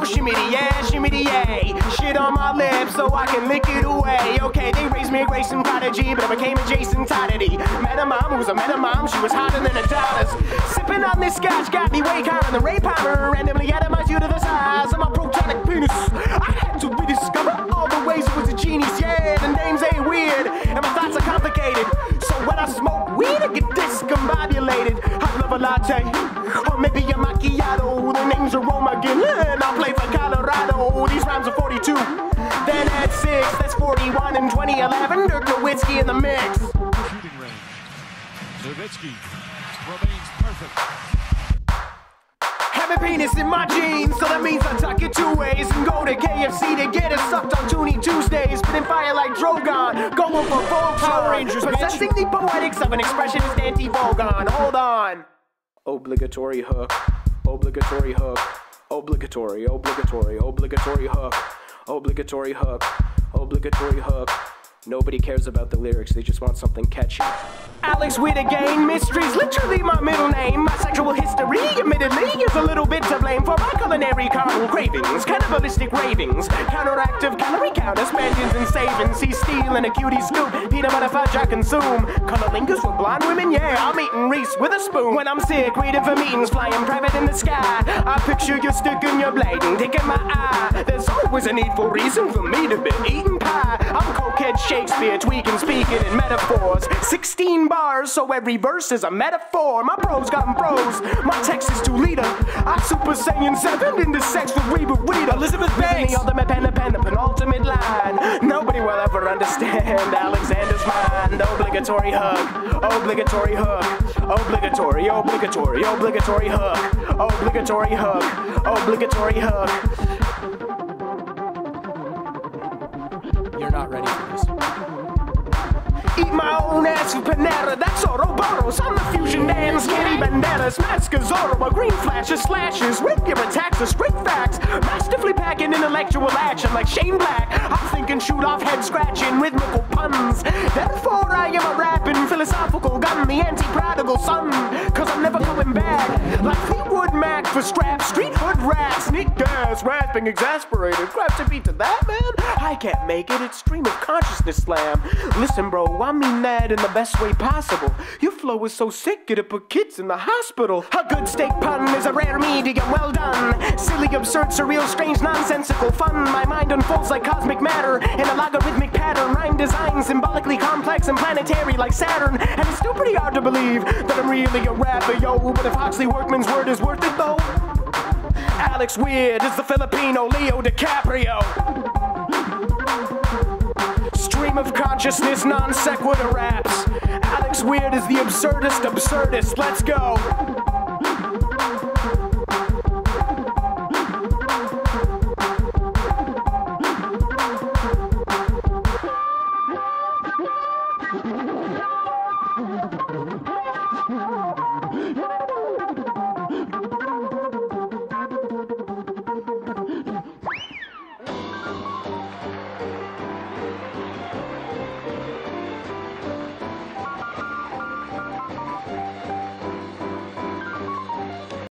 Oh, shimmy yay, shit on my lips so I can lick it away. Okay, they raised me a Grayson prodigy, but I became a Jason Toddity. Met a mom who was a meta-mom, she was hotter than $1. Sipping on this scotch got me way calmer than Ray Palmer. Randomly atomized you to the size of my protonic penis. I had to rediscover all the ways it was a genius. Yeah, the names ain't weird, and my thoughts are complicated. So when I smoke weed, I get discombobulated. I love a latte, or maybe a macchiato. The name's Jerome again, and I play for Colorado. These rhymes are 42, then at 6, that's 41 in 2011. Dirk Nowitzki in the mix. Shooting range. Nowitzki remains perfect. Have a penis in my jeans, so that means I tuck it two ways and go to KFC to get it sucked on Toonie Tuesdays. Spitting fire like Drogon, going for Voltron. Power Rangers, possessing the poetics of an expressionist anti-Vogon. Hold on. Obligatory hook. Obligatory hook. Obligatory, obligatory, obligatory hook. Obligatory hook. Obligatory hook. Nobody cares about the lyrics, they just want something catchy. Alex Weird again, mystery's literally my middle name. My sexual history, admittedly, is a little bit to blame for my culinary carnal cravings, cannibalistic ravings, counteractive calorie counters, spendings and savings, see steal and a cutie scoop, peanut butter fudge I consume, cunnilingus with blonde women, yeah, I'm eating Reese Witherspoon. When I'm sick, waiting for meetings, flying private in the sky, I picture you sticking your blading, dick in my eye. There's always a needful reason for me to be eating pie. I'm cokehead Shakespeare, tweaking, speaking in metaphors, 16 bars, so every verse is a metaphor. My pros got them pros, my text is Tulita. I Super Saiyan 7 into sex with Rita Elizabeth Banks. The ultimate penultimate line, nobody will ever understand Alexander's mind. Obligatory hug, obligatory hug, obligatory, obligatory, obligatory hug, obligatory hug, obligatory hug. You're not ready for this. Eat my own ass with Panera, that's Oroboros. I'm the fusion dance, skinny bandanas, Mask of Zorro, a green flash of slashes. With your attacks, of strict facts, masterfully packing intellectual action like Shane Black. I'm thinking shoot off head scratching, rhythmical puns. Therefore I am a rapping, philosophical gun, the anti-prodigal son. Cause I'm never going back, like Fleetwood Mac for straps, street hood rats, sneak gas, rapping, exasperated. Grab to beat to that, man? I can't make it, it's stream of consciousness slam. Listen bro, I mean that in the best way possible. Your flow is so sick, it'll put kids in the hospital. A good steak pun is a rare medium, well done. Silly, absurd, surreal, strange, nonsensical fun. My mind unfolds like cosmic matter in a logarithmic pattern. Rhyme design symbolically complex and planetary like Saturn. And it's still pretty hard to believe that I'm really a rapper, yo. But if Huxley Workman's word is worth it, though, Alex Weird is the Filipino Leo DiCaprio. Stream of consciousness, non sequitur raps. Alex Weird is the absurdest, absurdist. Let's go.